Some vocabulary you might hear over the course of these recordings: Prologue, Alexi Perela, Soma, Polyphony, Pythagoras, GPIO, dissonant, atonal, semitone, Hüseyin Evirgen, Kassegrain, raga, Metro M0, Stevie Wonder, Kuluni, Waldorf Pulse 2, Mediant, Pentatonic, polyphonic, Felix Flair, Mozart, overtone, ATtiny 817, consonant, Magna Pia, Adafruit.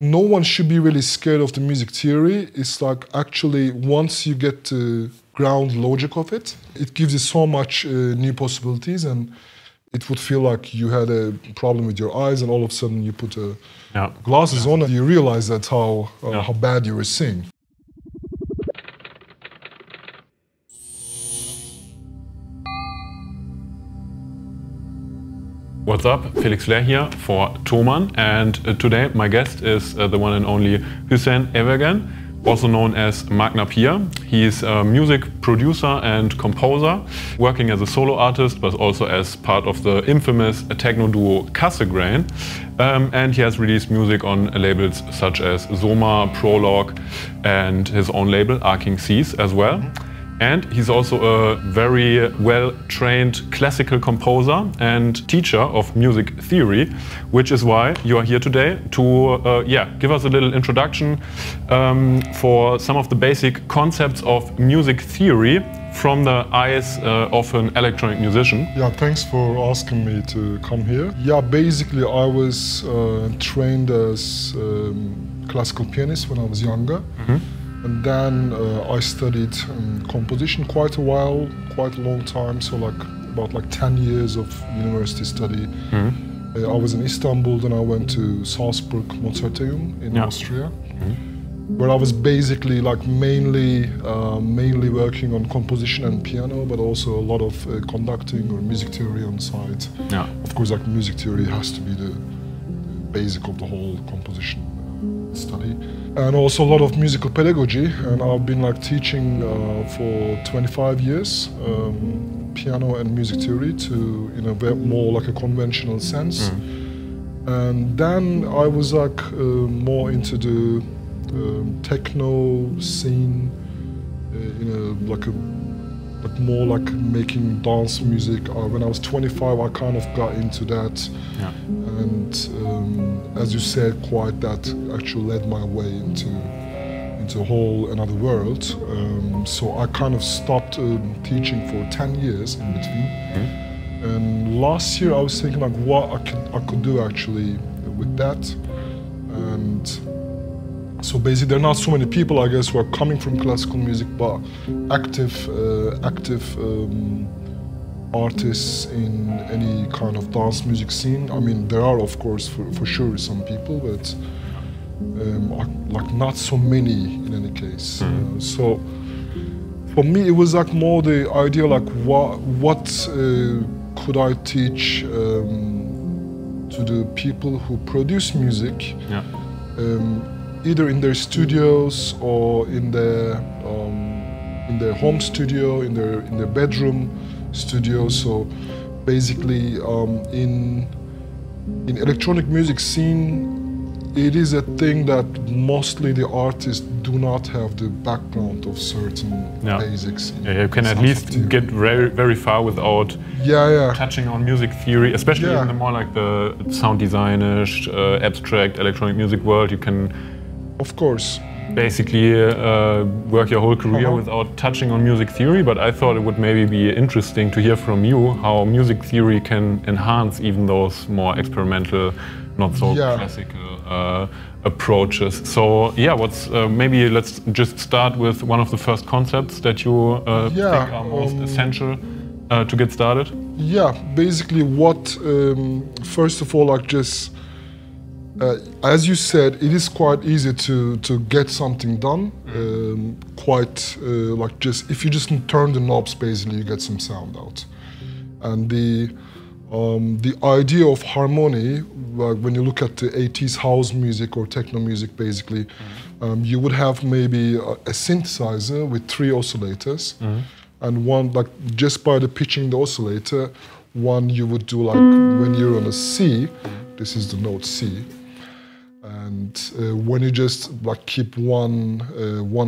no one should be really scared of the music theory. It's like actually once you get the ground logic of it, it gives you so much new possibilities, and it would feel like you had a problem with your eyes and all of a sudden you put glasses on and you realize that how bad you were seeing. What's up? Felix Flair here for Thomann, and today my guest is the one and only Hüseyin Evirgen, also known as Magna Pia. He is a music producer and composer, working as a solo artist, but also as part of the infamous techno duo Kassegrain. And he has released music on labels such as Soma, Prologue, and his own label Arking Seas as well. And he's also a very well-trained classical composer and teacher of music theory, which is why you are here today to give us a little introduction for some of the basic concepts of music theory from the eyes of an electronic musician. Yeah, thanks for asking me to come here. Yeah, basically I was trained as classical pianist when I was younger. Mm-hmm. And then I studied composition quite a long time, so like about 10 years of university study. Mm-hmm. I was in Istanbul, then I went to Salzburg Mozarteum in Austria, mm-hmm. where I was basically like mainly working on composition and piano, but also a lot of conducting or music theory on the side. Yeah. Of course, like music theory has to be the basic of the whole composition study. And also a lot of musical pedagogy, and I've been like teaching for 25 years piano and music theory to more like a conventional sense. Mm. And then I was like more into the techno scene, more like making dance music. When I was 25, I kind of got into that, and as you said, that actually led my way into a whole another world. So I kind of stopped teaching for 10 years in between. Mm-hmm. And last year I was thinking like what I could do actually with that, and. So basically, there are not so many people, I guess, who are coming from classical music, but active artists in any kind of dance music scene. I mean, there are, of course, for sure, some people, but like not so many in any case. Mm. So for me, it was like more the idea, like what could I teach to the people who produce music. Yeah. Either in their studios or in their home studio, in their bedroom studio. So basically, in electronic music scene, it is a thing that mostly the artists do not have the background of certain basics. Yeah, you can at least get very, very far without touching on music theory, especially in the more like the sound designish, abstract electronic music world. You can. Of course. Basically work your whole career without touching on music theory, but I thought it would maybe be interesting to hear from you how music theory can enhance even those more experimental, not so classical approaches. So yeah, what's maybe let's just start with one of the first concepts that you think are most essential to get started. Yeah, basically what, first of all, like just as you said, it is quite easy to get something done. If you just turn the knobs, basically you get some sound out. And the idea of harmony, like when you look at the 80s house music or techno music, basically, you would have maybe a synthesizer with 3 oscillators, and one like just by the pitching the oscillator, one you would do like when you're on a C. This is the note C. And when you just like keep one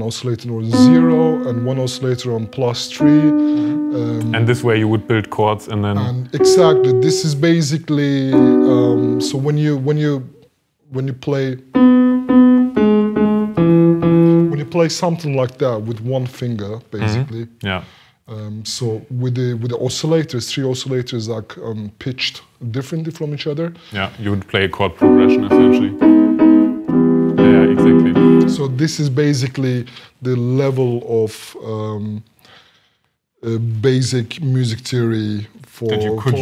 oscillator on 0 and one oscillator on +3, and this way you would build chords, and then exactly this is basically so when you play something like that with one finger, basically. Mm-hmm. Yeah. So with the oscillators, 3 oscillators are pitched differently from each other. Yeah, you would play a chord progression essentially. So this is basically the level of basic music theory for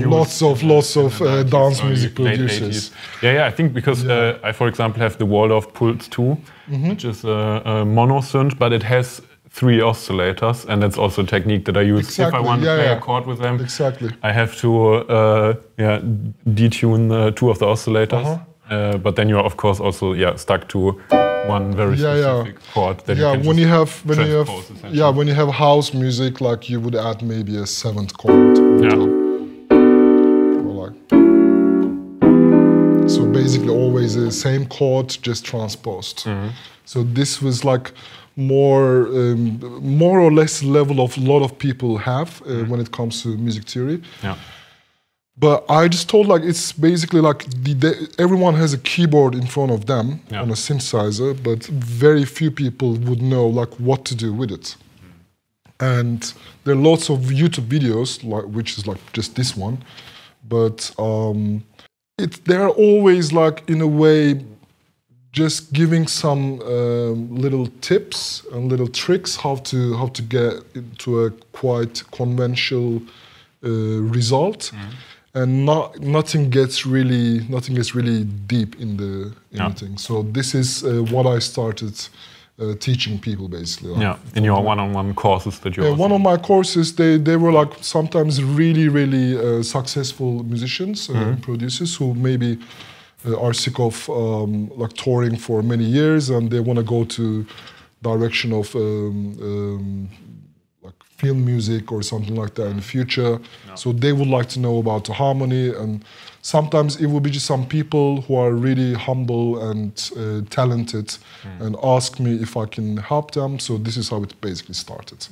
lots of dance music producers. Yeah, I think because I, for example, have the Waldorf Pulse 2, which is a mono synth, but it has 3 oscillators, and that's also a technique that I use if I want to play a chord with them. Exactly. I have to detune 2 of the oscillators, but then you're of course also stuck to one very specific chord. That you can when you have house music, like you would add maybe a 7th chord. So basically always the same chord, just transposed. So this was like more or less level of a lot of people have when it comes to music theory. But I just thought like it's basically like everyone has a keyboard in front of them on a synthesizer, but very few people would know like what to do with it. And there are lots of YouTube videos, like, which is like just this one, but they're always like in a way just giving some little tips and little tricks how to get into a quite conventional result, and nothing gets really deep in the anything. So this is what I started teaching people basically. Like, in your one-on-one courses that you also... One of my courses, they were like sometimes really, really successful musicians and producers who maybe are sick of like touring for many years and they want to go to direction of like film music or something like that in the future. So they would like to know about the harmony, and sometimes it will be just some people who are really humble and talented and ask me if I can help them. So this is how it basically started.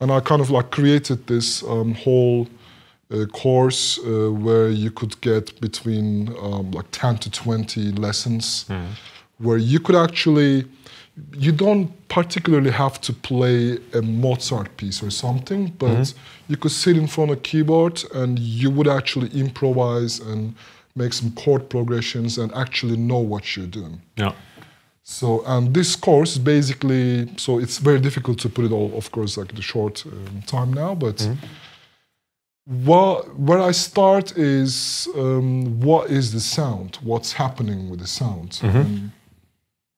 And I kind of like created this whole course where you could get between like 10 to 20 lessons where you could actually, you don't particularly have to play a Mozart piece or something, but you could sit in front of a keyboard and you would actually improvise and make some chord progressions and actually know what you're doing. So, and this course basically, so it's very difficult to put it all, of course, like in the short time now, but where I start is what is the sound? What's happening with the sound?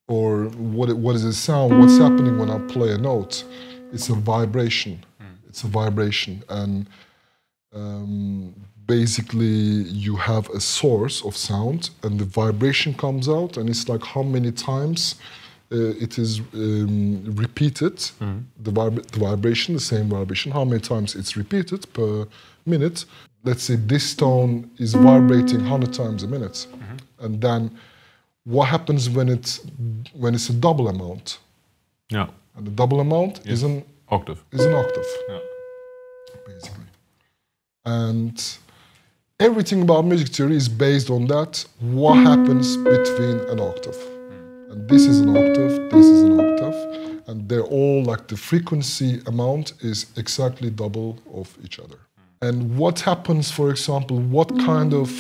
Or what is the sound? What's happening when I play a note? It's a vibration. It's a vibration. And basically you have a source of sound and the vibration comes out, and it's like how many times it is repeated, the same vibration, how many times it's repeated per minute. Let's say this tone is vibrating 100 times a minute. And then what happens when it's a double amount? And the double amount is an octave. Basically. And everything about music theory is based on that. What happens between an octave? And this is an octave, this is an octave, and they're all like the frequency amount is exactly double of each other. And what happens, for example, what kind of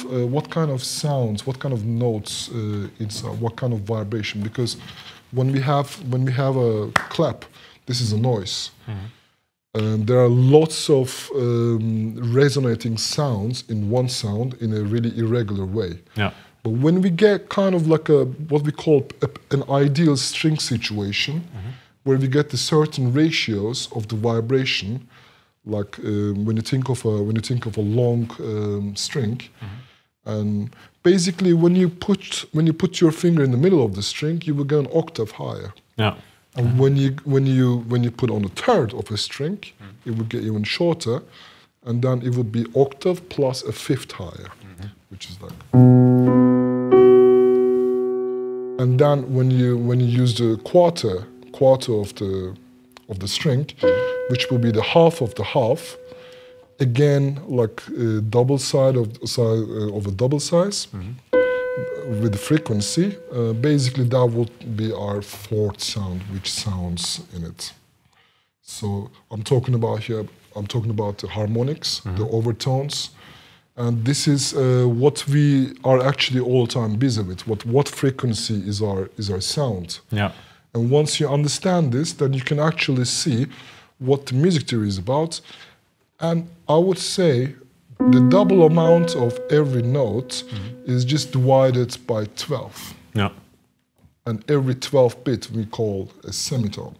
sounds, what kind of notes inside, what kind of vibration? Because when we have a clap, this is a noise. There are lots of resonating sounds in one sound in a really irregular way. But when we get kind of like a what we call an ideal string situation, where we get the certain ratios of the vibration. Like when you think of a long string, and basically when you put your finger in the middle of the string, you will get an octave higher. And when you put on a third of a string, it will get even shorter, and then it would be octave plus a 5th higher, which is like. And then when you use the quarter of the string, which will be the half of the half, again like a double side of a double size with the frequency. Basically, that would be our 4th sound, which sounds in it. So I'm talking about the harmonics, the overtones, and this is what we are actually all the time busy with. What frequency is our sound? And once you understand this, then you can actually see what the music theory is about. And I would say the double amount of every note is just divided by 12. Yeah. And every 12th bit we call a semitone.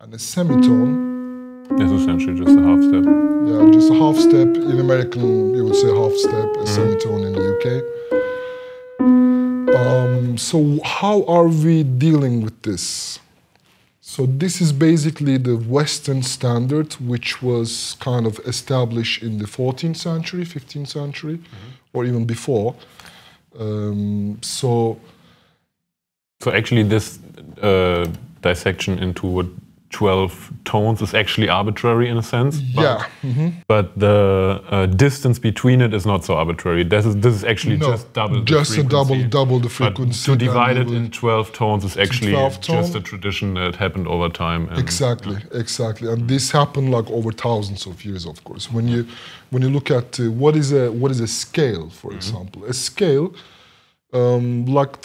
And a semitone... It's essentially just a half step. Yeah, just a half step. In American, you would say half step, a semitone in the UK. So how are we dealing with this? So this is basically the Western standard, which was kind of established in the 14th century, 15th century, or even before. So actually this dissection into what 12 tones is actually arbitrary in a sense. But, but the distance between it is not so arbitrary. This is actually just double the frequency. Double the frequency. But to divide it in 12 tones is actually just a tradition that happened over time. And exactly. And this happened like over thousands of years, of course. When you look at what is a scale, for example, a scale. A lot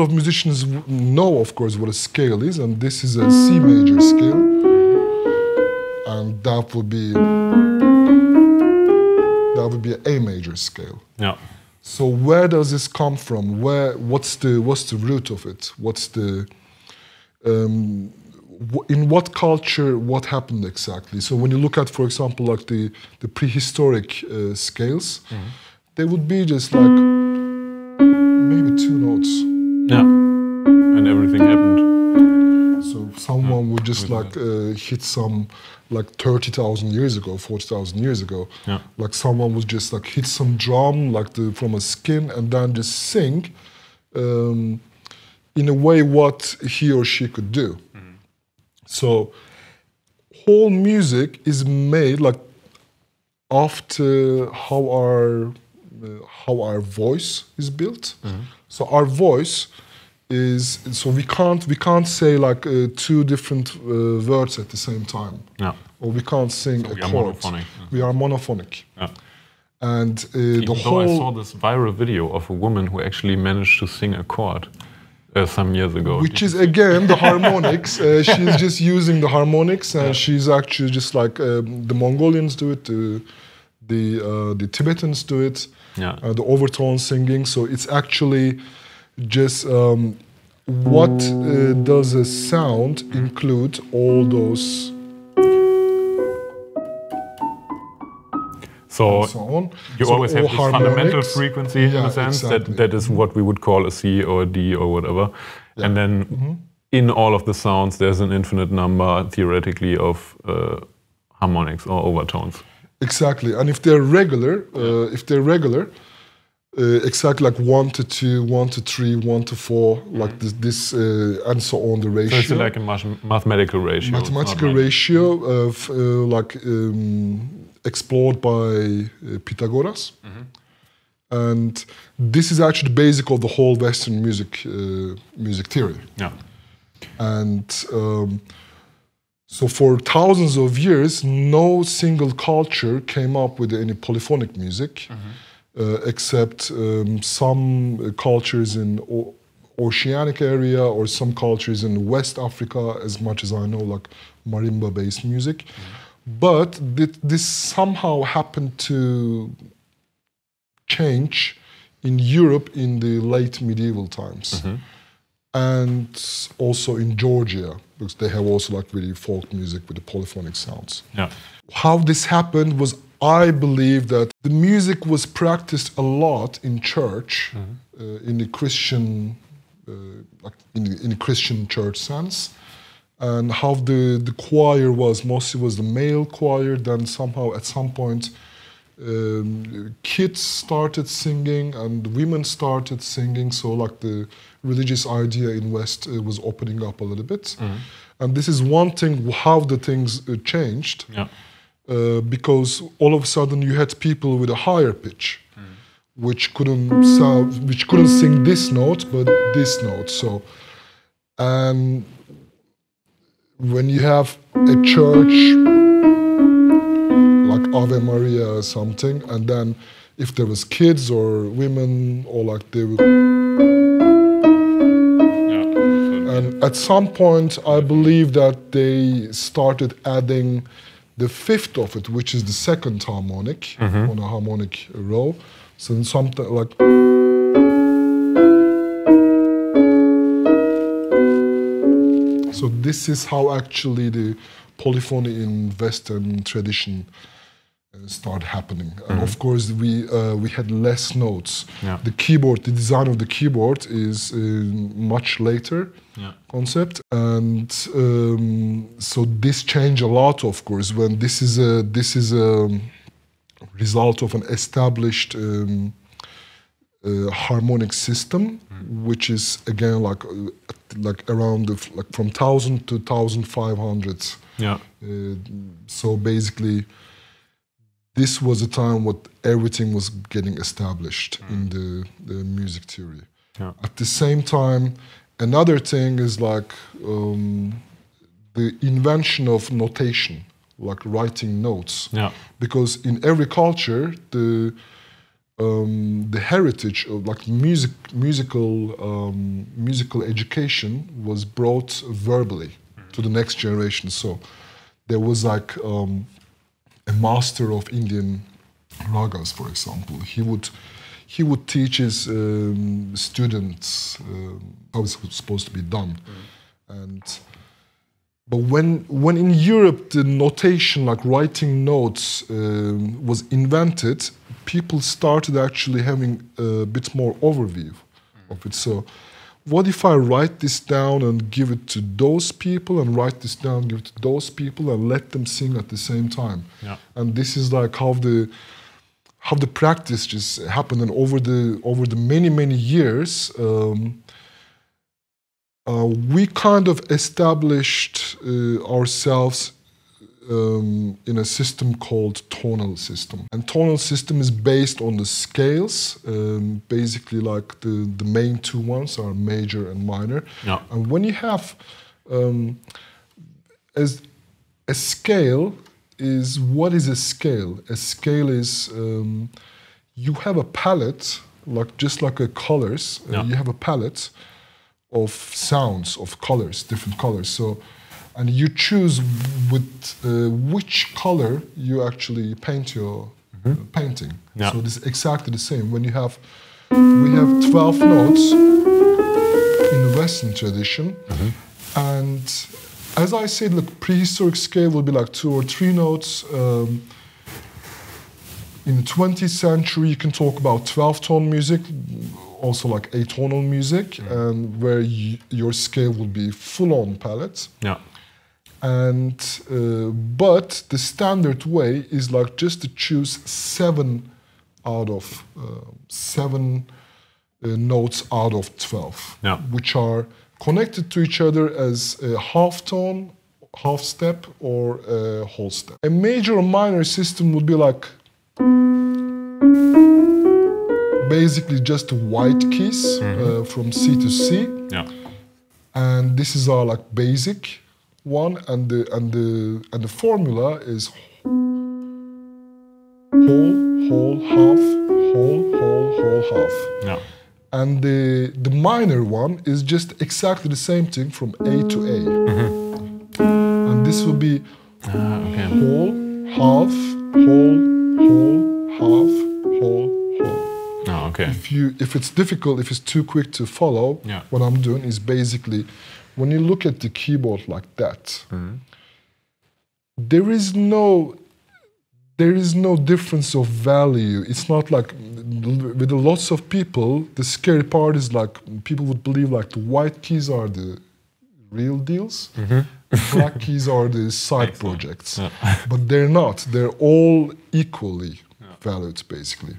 of musicians know, of course, what a scale is, and this is a C major scale, and that would be an A major scale. Yeah. So where does this come from? What's the root of it? In what culture? What happened exactly? So when you look at, for example, like the prehistoric scales, they would be just like maybe two notes. Yeah. And everything happened. So someone would just like hit some, like 30,000 years ago, 40,000 years ago. Yeah. Like someone would just like hit some drum like from a skin and then just sing in a way what he or she could do. So whole music is made like after how our voice is built. So our voice is, so we can't say like two different words at the same time. Yeah. Or we can't sing a chord. We are monophonic. We are monophonic. Yeah. And even though I saw this viral video of a woman who actually managed to sing a chord some years ago. Which is again the harmonics. She's just using the harmonics, and she's actually just like the Mongolians do it. The Tibetans do it, the overtone singing. So it's actually just what does a sound include all those... So you always have this fundamental frequency in a sense that is what we would call a C or a D or whatever. Yeah. And then in all of the sounds there's an infinite number theoretically of harmonics or overtones. Exactly, and if they're regular, exactly like 1 to 2, 1 to 3, 1 to 4, like this and so on, the ratio. So it's like a mathematical ratio. Mathematical ratio of explored by Pythagoras, and this is actually the basic of the whole Western music theory. Yeah, and. So for thousands of years, no single culture came up with any polyphonic music, except some cultures in Oceanic area or some cultures in West Africa, as much as I know, like marimba-based music. But this somehow happened to change in Europe in the late medieval times. And also in Georgia, because they have also like really folk music with the polyphonic sounds. Yeah. How this happened was, I believe that the music was practiced a lot in church, in the Christian, in the Christian church sense, and how the choir mostly was the male choir. Then somehow at some point, kids started singing and women started singing. So like the religious idea in West was opening up a little bit. And this is one thing, how the things changed, because all of a sudden you had people with a higher pitch, which couldn't sing this note, but this note. So, and when you have a church, like Ave Maria or something, and then if there was kids or women or like they would At some point, I believe that they started adding the fifth of it, which is the second harmonic on a harmonic roll. So then something like... So this is how actually the polyphony in Western tradition start happening. And of course, we had less notes. Yeah. The keyboard, the design of the keyboard is a much later concept. And so this changed a lot, of course, when this is a result of an established harmonic system, which is again like around the, from 1000 to 1500. Yeah. So basically, this was a time when everything was getting established in the music theory. Yeah. At the same time, another thing is like the invention of notation, like writing notes. Yeah. Because in every culture, the heritage of like musical education was brought verbally to the next generation. So there was like a master of Indian ragas, for example, he would teach his students how it's supposed to be done. But when in Europe the notation, like writing notes, was invented, people started actually having a bit more overview of it. So, what if I write this down and give it to those people, and write this down, give it to those people, and let them sing at the same time? Yeah. And this is like how the practice just happened, and over the many years, we kind of established ourselves in a system called tonal system. And tonal system is based on the scales, basically like the main two ones are major and minor. Yeah. And when you have as a scale is, what is a scale? A scale is, you have a palette, like just like a colors, you have a palette of sounds, of colors, different colors. So, and you choose with which color you actually paint your painting. Yeah. So it's exactly the same. When you have, we have 12 notes in the Western tradition. And as I said, look, prehistoric scale will be like 2 or 3 notes. In the 20th century, you can talk about 12-tone music, also like atonal music, and where your scale will be full-on palette. Yeah. And but the standard way is like just to choose 7 out of 7 notes out of 12, which are connected to each other as a half tone, half step, or a whole step. A major or minor system would be like basically just white keys from C to C. Yeah. And this is our like basic one, and the formula is whole, half, whole, half. Yeah. And the minor one is just exactly the same thing from A to A. And this will be whole, half, whole, half, whole. Oh, okay. If it's difficult, if it's too quick to follow, what I'm doing is basically, when you look at the keyboard like that, there is no difference of value. It's not like with lots of people, the scary part is like people would believe like the white keys are the real deals, black keys are the side projects. Yeah. But they're not. They're all equally valued basically.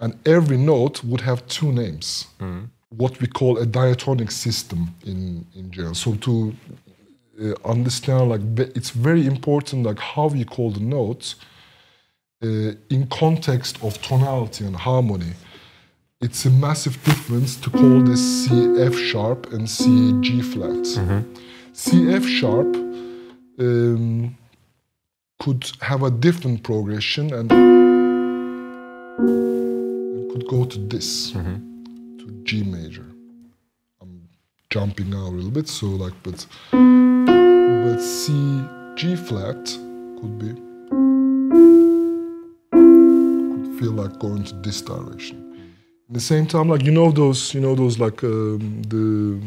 And every note would have 2 names. What we call a diatonic system in general. So to understand, like, it's very important, like how you call the notes in context of tonality and harmony. It's a massive difference to call this C F sharp and C G flat. C F sharp could have a different progression and could go to this. G major. I'm jumping now a little bit, so like, but C, G flat could be, could feel like going to this direction. At the same time, like, you know those like the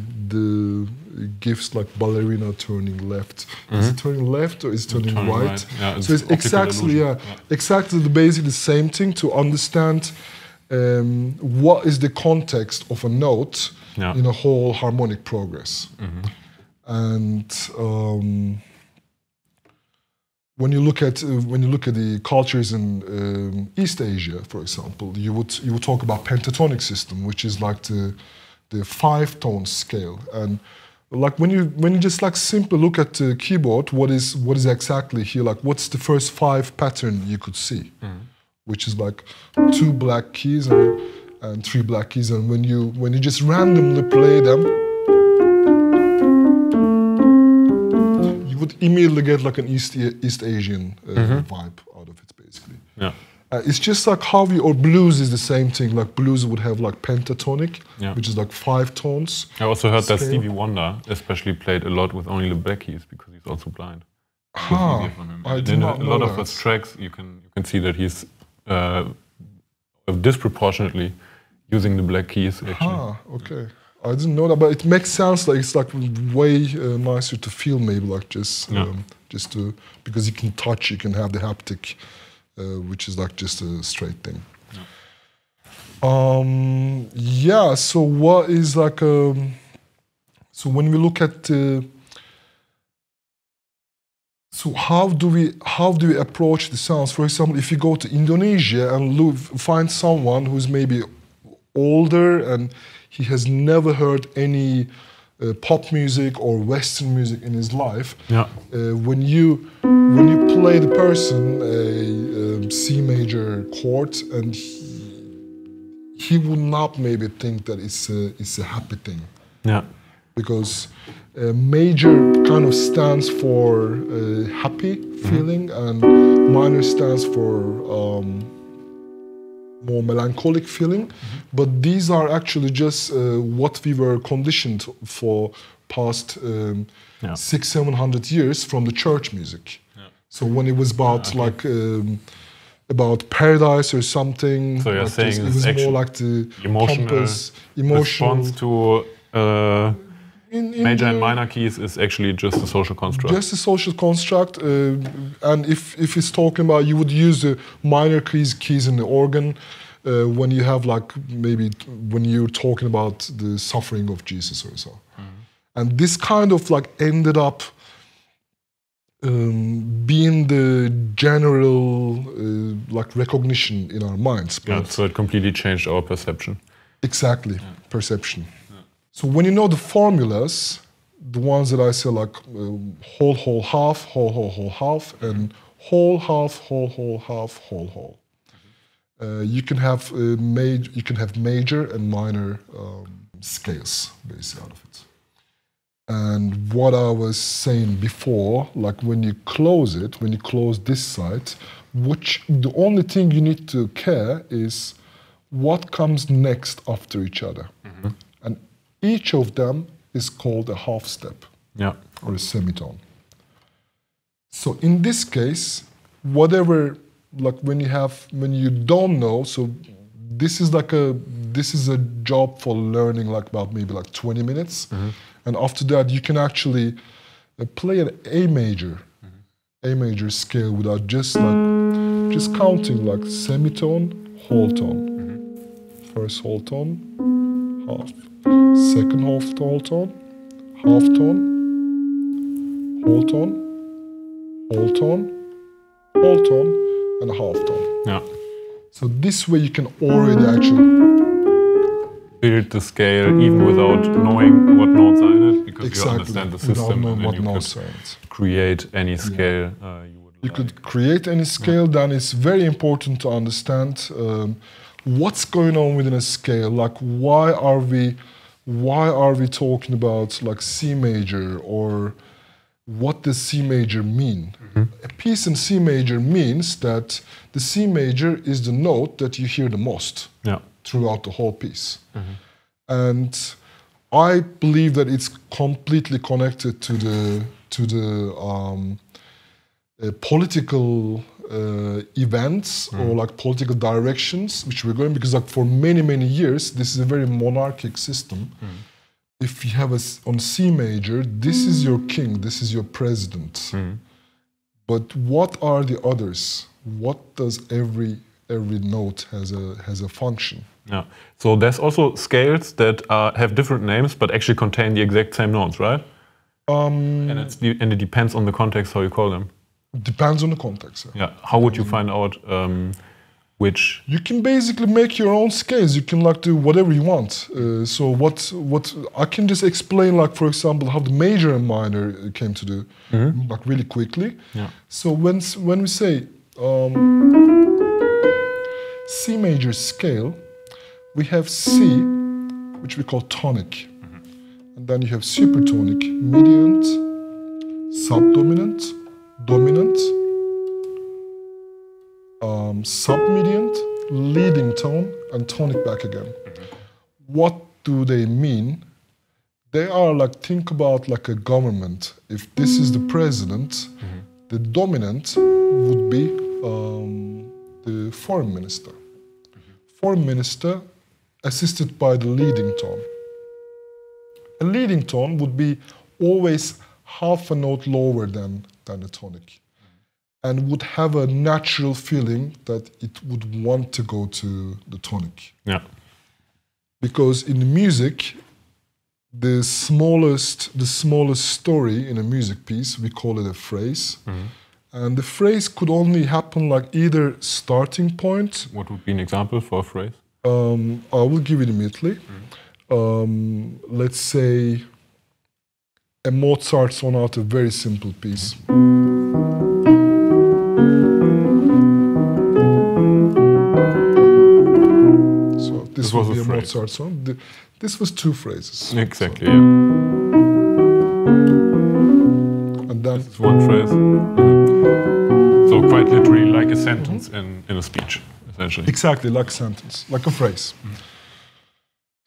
gifts like ballerina turning left. Mm-hmm. Is it turning left or is it turning right? Yeah, so it's exactly, exactly basically the same thing to understand what is the context of a note in a whole harmonic progress. Mm-hmm. And when you look at the cultures in East Asia, for example, you would talk about pentatonic system, which is like the 5-tone scale. And like when you just like simply look at the keyboard, what is exactly here? Like what's the first 5 pattern you could see, which is like 2 black keys and 3 black keys. And when you just randomly play them, would immediately get like an East Asian vibe out of it, basically. Yeah, it's just like how we, or blues is the same thing. Like blues would have like pentatonic, which is like 5 tones. I also heard that Stevie Wonder especially played a lot with only the black keys because he's also blind. Ah, I did not know that. A lot of his tracks, you can see that he's disproportionately using the black keys. Actually. Ah, okay. I didn't know that, but it makes sense. Like it's like way nicer to feel, maybe like just to, because you can touch, you can have the haptic, which is like just a straight thing. Yeah. So what is like? So when we look at, so how do we approach the sounds? For example, if you go to Indonesia and find someone who's maybe older and he has never heard any pop music or Western music in his life. Yeah. When you play the person a C major chord, and he would not maybe think that it's a happy thing. Yeah. Because major kind of stands for happy feeling, and minor stands for. More melancholic feeling, but these are actually just what we were conditioned for past 600-700 years from the church music. Yeah. So when it was about like about paradise or something, so you're like saying this, it was more like the emotional response to in major and minor keys is actually just a social construct. Just a social construct, and if it's talking about, you would use the minor keys in the organ when you have like maybe when you're talking about the suffering of Jesus or so. And this kind of like ended up being the general like recognition in our minds. But so it completely changed our perception. Exactly, perception. So when you know the formulas, the ones that I say like whole, half, whole, half, and whole, half, whole, half, whole. You can have major and minor scales basically out of it. And what I was saying before, like when you close this side, which the only thing you need to care is what comes next after each other. Each of them is called a half step or a semitone. So in this case, whatever, like when you don't know, so this is a job for learning, like about maybe like 20 minutes. And after that, you can actually play an A major scale without just counting like semitone, whole tone, first whole tone, half. Second half tone, whole tone, whole tone, whole tone, and a half tone. Yeah. So this way you can already actually build the scale even without knowing what notes are in it, because you understand the system, and then you could create any scale you would like. You could create any scale. Then it's very important to understand what's going on within a scale. Like why are we talking about like C major, or what does C major mean? A piece in C major means that the C major is the note that you hear the most throughout the whole piece. And I believe that it's completely connected to the political events or like political directions which we're going, because like for many years this is a very monarchic system. If you have on C major, this is your king, this is your president. But what are the others? What does every note has a function? Yeah. So there's also scales that have different names but actually contain the exact same notes, right? And it depends on the context how you call them. Depends on the context. Yeah. How would you find out which? You can basically make your own scales. You can like do whatever you want. So what I can just explain, like for example, how the major and minor came to do, like really quickly. Yeah. So when we say C major scale, we have C, which we call tonic, and then you have supertonic, mediant, subdominant, dominant, submediant, leading tone, and tonic back again. What do they mean? They are like, think about like a government. If this is the president, the dominant would be the foreign minister. Foreign minister assisted by the leading tone. A leading tone would be always half a note lower than the tonic, and would have a natural feeling that it would want to go to the tonic. Yeah. Because in the music, the smallest story in a music piece, we call it a phrase. And the phrase could only happen like either starting point. What would be an example for a phrase? I will give it immediately. Let's say a Mozart sonata, very simple piece. So this would be a phrase. Mozart song. This was two phrases. Exactly. So. Yeah. And then this is one phrase. So quite literally like a sentence in a speech, essentially. Exactly, like a sentence, like a phrase.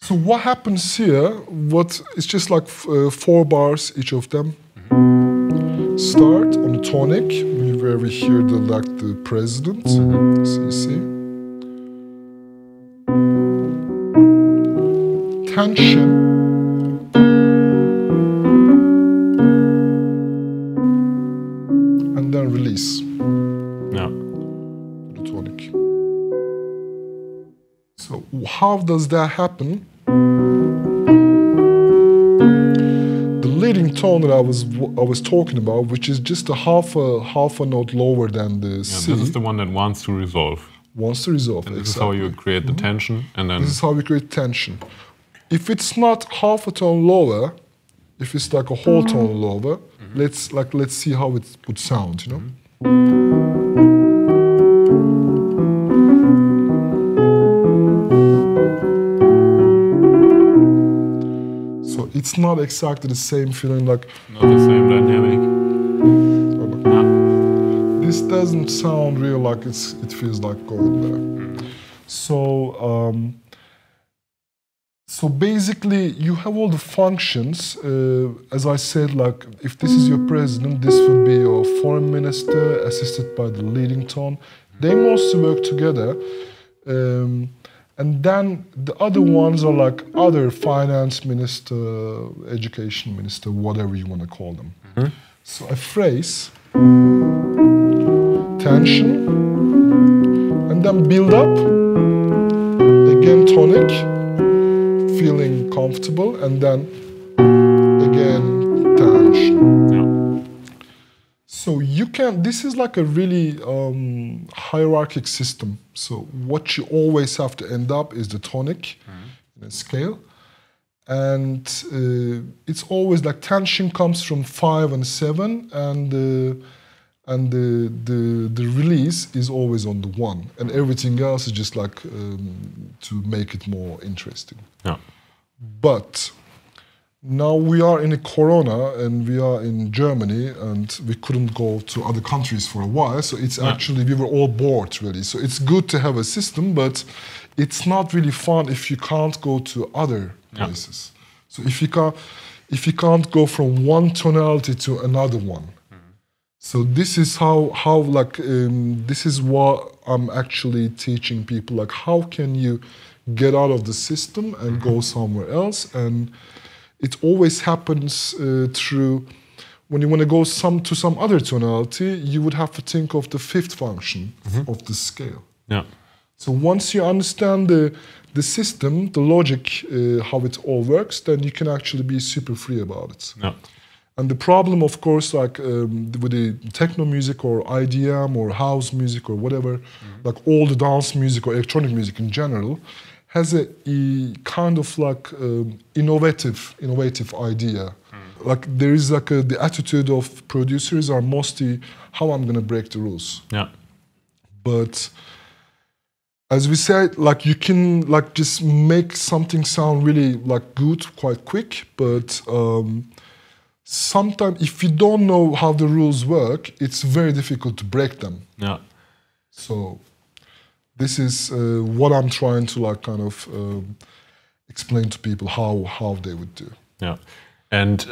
So what happens here, it's just like four bars, each of them. Start on the tonic, where we hear the president, so you see. Tension. How does that happen? The leading tone that I was talking about, which is just a half a note lower than the C. This is the one that wants to resolve. Wants to resolve. And this is how you create the tension, and then this is how we create tension. If it's not half a tone lower, if it's like a whole tone lower, let's see how it would sound, you know. It's not exactly the same feeling, like not the same dynamic. This doesn't sound real, like it feels like going there. So, so basically, you have all the functions. As I said, like if this is your president, this would be your foreign minister, assisted by the leading tone. They mostly work together. And then the other ones are like other finance minister, education minister, whatever you want to call them. So a phrase, tension, and then build up, again tonic, feeling comfortable, and then again tension. So you can, this is like a really hierarchical system. So what you always have to end up is the tonic in a scale. And it's always like tension comes from 5 and 7, and the release is always on the 1. And everything else is just like to make it more interesting. Yeah. But now we are in a corona and we are in Germany and we couldn't go to other countries for a while, so it's actually, we were all bored really. So it's good to have a system, but it's not really fun if you can't go to other places. So if you can't go from one tonality to another one, so this is how like this is what I'm actually teaching people, like how can you get out of the system and go somewhere else. And it always happens through, when you want to go to some other tonality, you would have to think of the fifth function of the scale. Yeah. So once you understand the system, the logic, how it all works, then you can actually be super free about it. Yeah. And the problem, of course, like with the techno music or IDM or house music or whatever, like all the dance music or electronic music in general, has a kind of like innovative idea. Like there is like the attitude of producers are mostly how I'm going to break the rules. Yeah. But as we said, like you can like just make something sound really like good quite quick, but sometimes if you don't know how the rules work, it's very difficult to break them. Yeah. So this is what I'm trying to like kind of explain to people how they would do. Yeah. And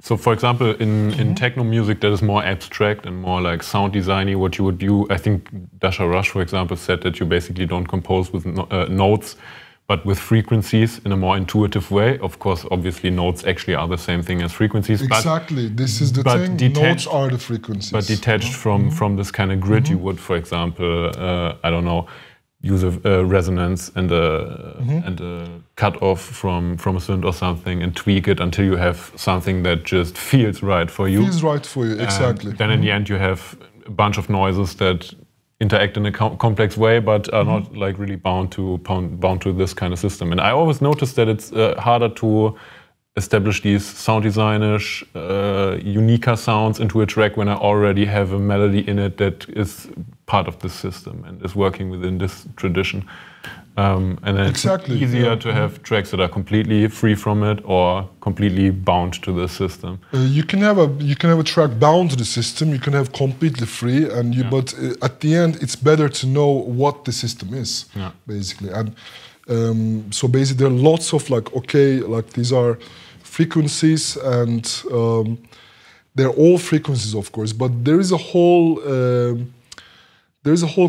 so, for example, in techno music that is more abstract and more like sound designy, what you would do, I think Dasha Rush, for example, said that you basically don't compose with notes, but with frequencies in a more intuitive way. Of course, obviously, notes actually are the same thing as frequencies. Exactly, but, this is the thing, detached, notes are the frequencies. But detached from this kind of grid, you would, for example, I don't know, use of resonance and a cut-off from a synth or something and tweak it until you have something that just feels right for you. Feels right for you, exactly. And then in the end you have a bunch of noises that interact in a complex way but are not like really bound to this kind of system. And I always noticed that it's harder to establish these sound designish, unique sounds into a track when I already have a melody in it that is part of the system and is working within this tradition. And then it's easier to have tracks that are completely free from it or completely bound to the system. You can have a track bound to the system. You can have completely free, and but at the end, it's better to know what the system is basically. And so basically, there are lots of like these are frequencies, and they're all frequencies, of course. But there is a whole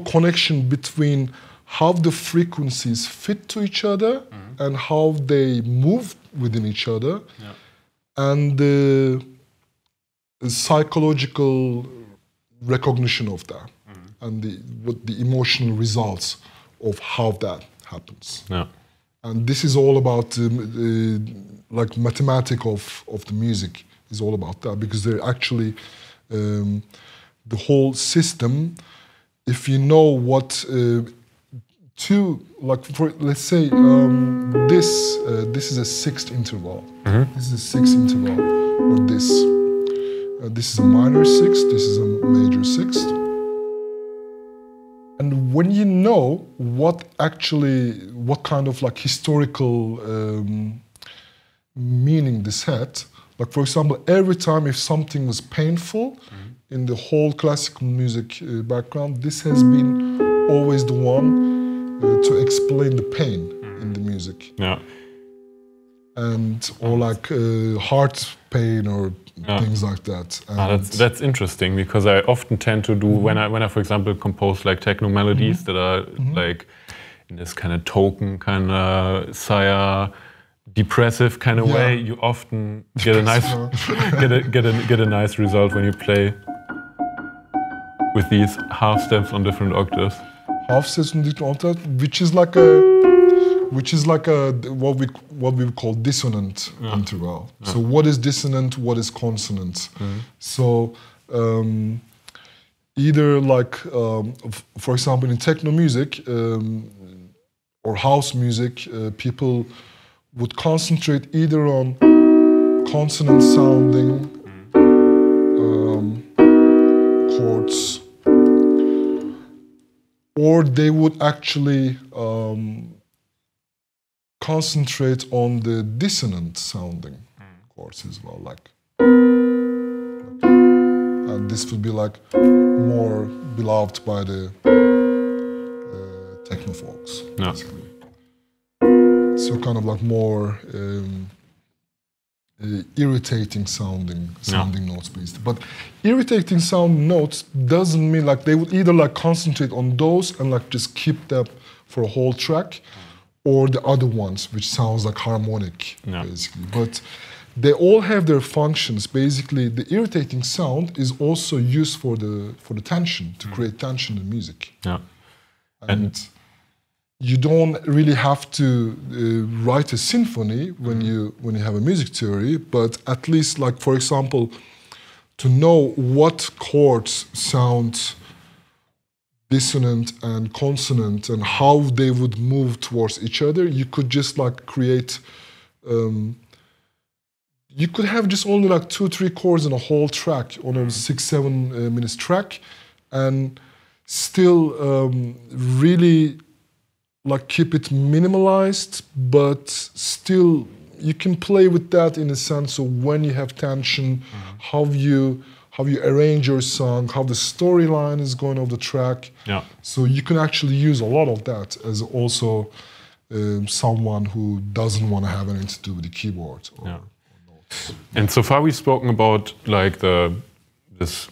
connection between how the frequencies fit to each other and how they move within each other, and the psychological recognition of that, and the emotional results of how that happens. Yeah. And this is all about like mathematics of the music is all about that, because they're actually the whole system. If you know what let's say this is a sixth interval. This is a sixth interval, or this. This is a minor sixth. This is a major sixth. And when you know what kind of like historical meaning this had, like for example, every time if something was painful in the whole classical music background, this has been always the one to explain the pain in the music. Yeah. And or like heart pain or things like that. And that's interesting, because I often tend to do when I for example compose like techno melodies that are like in this kind of token kind of depressive kind of way. You often get a nice get a nice result when you play with these half steps on different octaves. Half steps on different octaves, which is like what we call dissonant interval. Yeah. So what is dissonant? What is consonant? So either like for example in techno music or house music, people would concentrate either on consonant sounding chords, or they would actually concentrate on the dissonant sounding chords as well, like, and this would be like more beloved by the techno folks. No. So kind of like more irritating sounding notes based. But irritating sound notes doesn't mean like they would either like concentrate on those and like just keep them for a whole track, or the other ones which sounds like harmonic basically. But they all have their functions. Basically, the irritating sound is also used for the tension, to create tension in music. Yeah, and you don't really have to write a symphony when you have a music theory, but at least like for example, to know what chords sound dissonant and consonant and how they would move towards each other, you could just like create. You could have just only like 2 or 3 chords in a whole track on a 6-7 minutes track, and still really like keep it minimalized, but still you can play with that in a sense of when you have tension, how you arrange your song, how the storyline is going of the track. Yeah. So you can actually use a lot of that as also someone who doesn't want to have anything to do with the keyboard. Or, and so far we've spoken about like this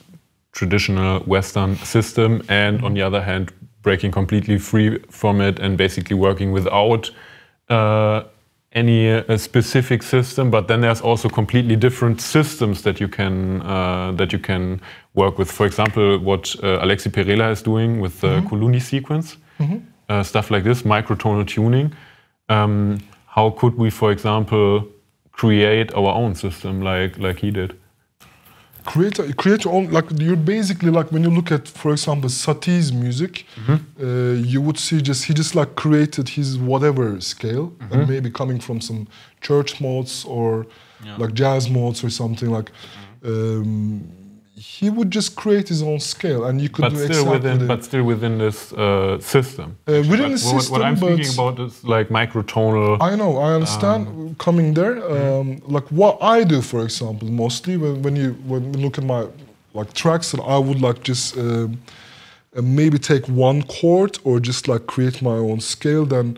traditional Western system, and on the other hand breaking completely free from it and basically working without any specific system. But then there's also completely different systems that you can work with. For example, what Alexi Perela is doing with the Kuluni sequence, stuff like this, microtonal tuning. How could we, for example, create our own system like he did? Create your own, like you're basically like when you look at, for example, Satie's music, you would see he just like created his whatever scale, and maybe coming from some church modes or like jazz modes or something like. He would just create his own scale, and you could do exactly that. But still within this system. Within the system, what I'm thinking about is like microtonal. I know, I understand coming there. Like what I do, for example, mostly when you look at my like tracks, and I would like just maybe take one chord or just like create my own scale. Then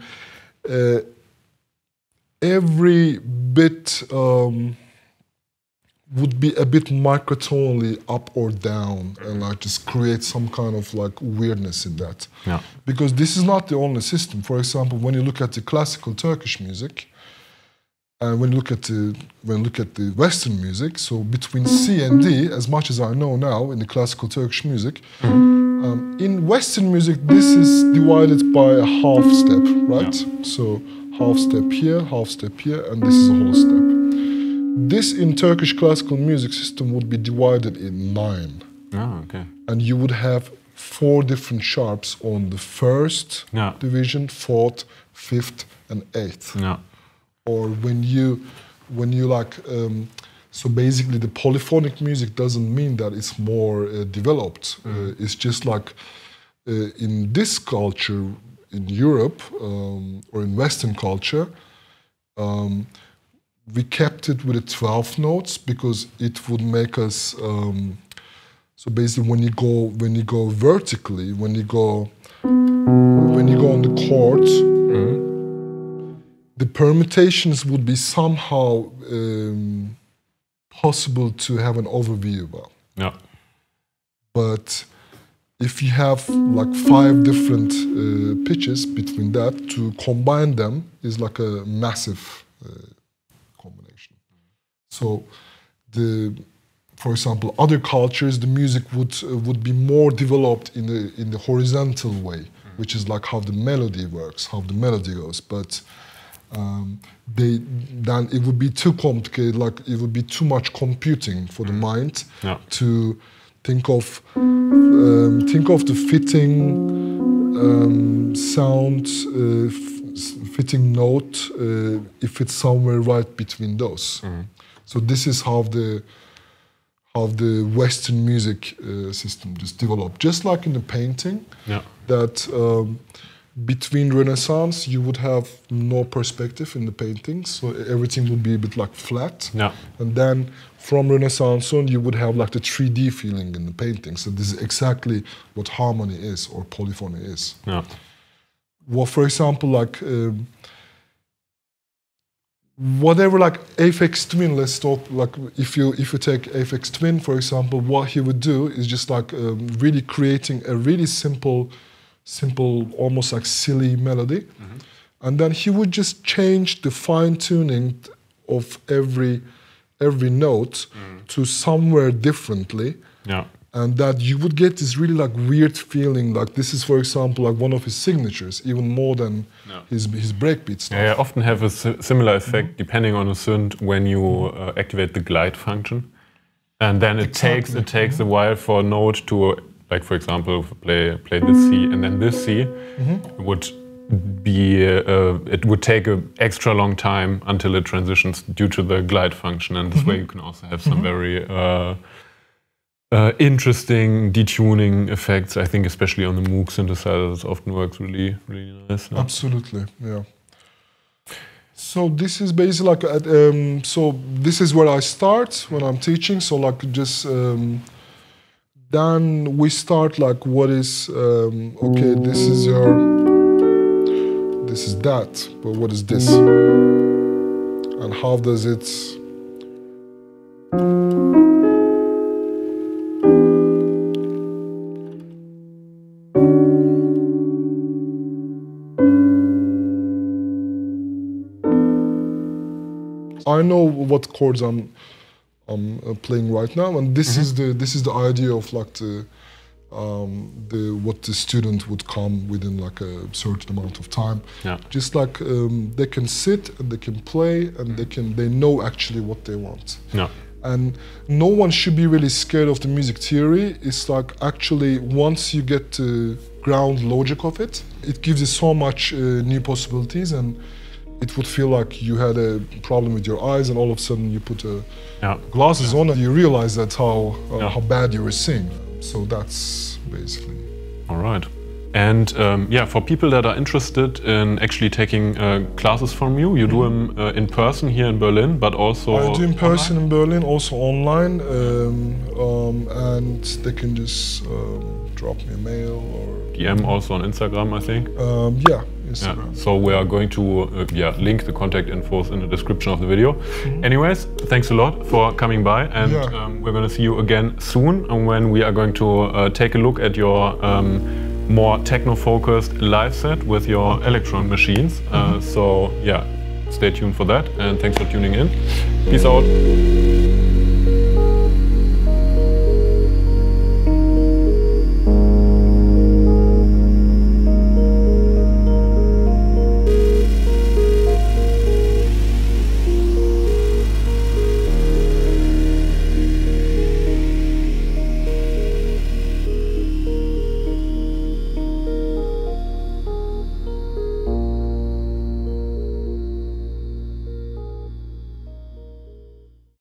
every bit. Would be a bit microtonally up or down, and like just create some kind of like weirdness in that. Yeah. Because this is not the only system. For example, when you look at the classical Turkish music, and when you look at the Western music, so between C and D, as much as I know now in the classical Turkish music, in Western music this is divided by a half step, right? Yeah. So half step here, and this is a whole step. This in Turkish classical music system would be divided in 9. Oh, okay. And you would have 4 different sharps on the first division, 4th, 5th, and 8th. Yeah. Or when you like so basically the polyphonic music doesn't mean that it's more developed. It's just like in this culture in Europe or in Western culture. We kept it with the 12 notes because it would make us so basically when you go vertically, when you go on the chord, the permutations would be somehow possible to have an overview about. Yeah. But if you have like 5 different pitches between that, to combine them is like a massive combination. So, for example, other cultures, the music would be more developed in the horizontal way, which is like how the melody works, how the melody goes. But then it would be too complicated. Like it would be too much computing for the mind to think of the fitting sound. Fitting note if it's somewhere right between those. So this is how the Western music system just developed. Just like in the painting, that between Renaissance you would have no perspective in the paintings, so everything would be a bit like flat. And then from Renaissance on you would have like the 3D feeling in the painting. So this is exactly what harmony is or polyphony is. Well, for example, like whatever, like Aphex Twin, let's talk, like if you take Aphex Twin, for example, what he would do is just like really creating a really simple, almost like silly melody. Mm-hmm. And then he would just change the fine-tuning of every note to somewhere differently. Yeah. And that you would get this really like weird feeling, like this is, for example, like one of his signatures, even more than his breakbeat stuff. Yeah, I often have a similar effect depending on a synth when you activate the glide function, and then it takes a while for a note to, like for example, play this C, and then this C would be it would take an extra long time until it transitions due to the glide function, and this way you can also have some very interesting detuning effects. I think especially on the Moog synthesizers often works really, really nice. No? Absolutely, yeah. So this is basically like, so this is where I start when I'm teaching. So like just, then we start like what is, okay, this is that, but what is this? And how does it? I know what chords I'm playing right now, and this is the idea of like the what the student would come within like a certain amount of time. Yeah. Just like they can sit and they can play and they know actually what they want. Yeah. And no one should be really scared of the music theory. It's like actually once you get to ground logic of it, it gives you so much new possibilities, and it would feel like you had a problem with your eyes, and all of a sudden you put glasses on and you realize that how bad you were seeing. So that's basically. All right. And yeah, for people that are interested in actually taking classes from you, you do them in person here in Berlin, but also I do in person online. In Berlin, also online, and they can just drop me a mail or DM also on Instagram, I think. Yeah. Yeah, so we are going to link the contact infos in the description of the video. Anyways, thanks a lot for coming by, and we're going to see you again soon, and when we are going to take a look at your more techno-focused live set with your electron machines. So yeah, stay tuned for that, and thanks for tuning in. Peace out.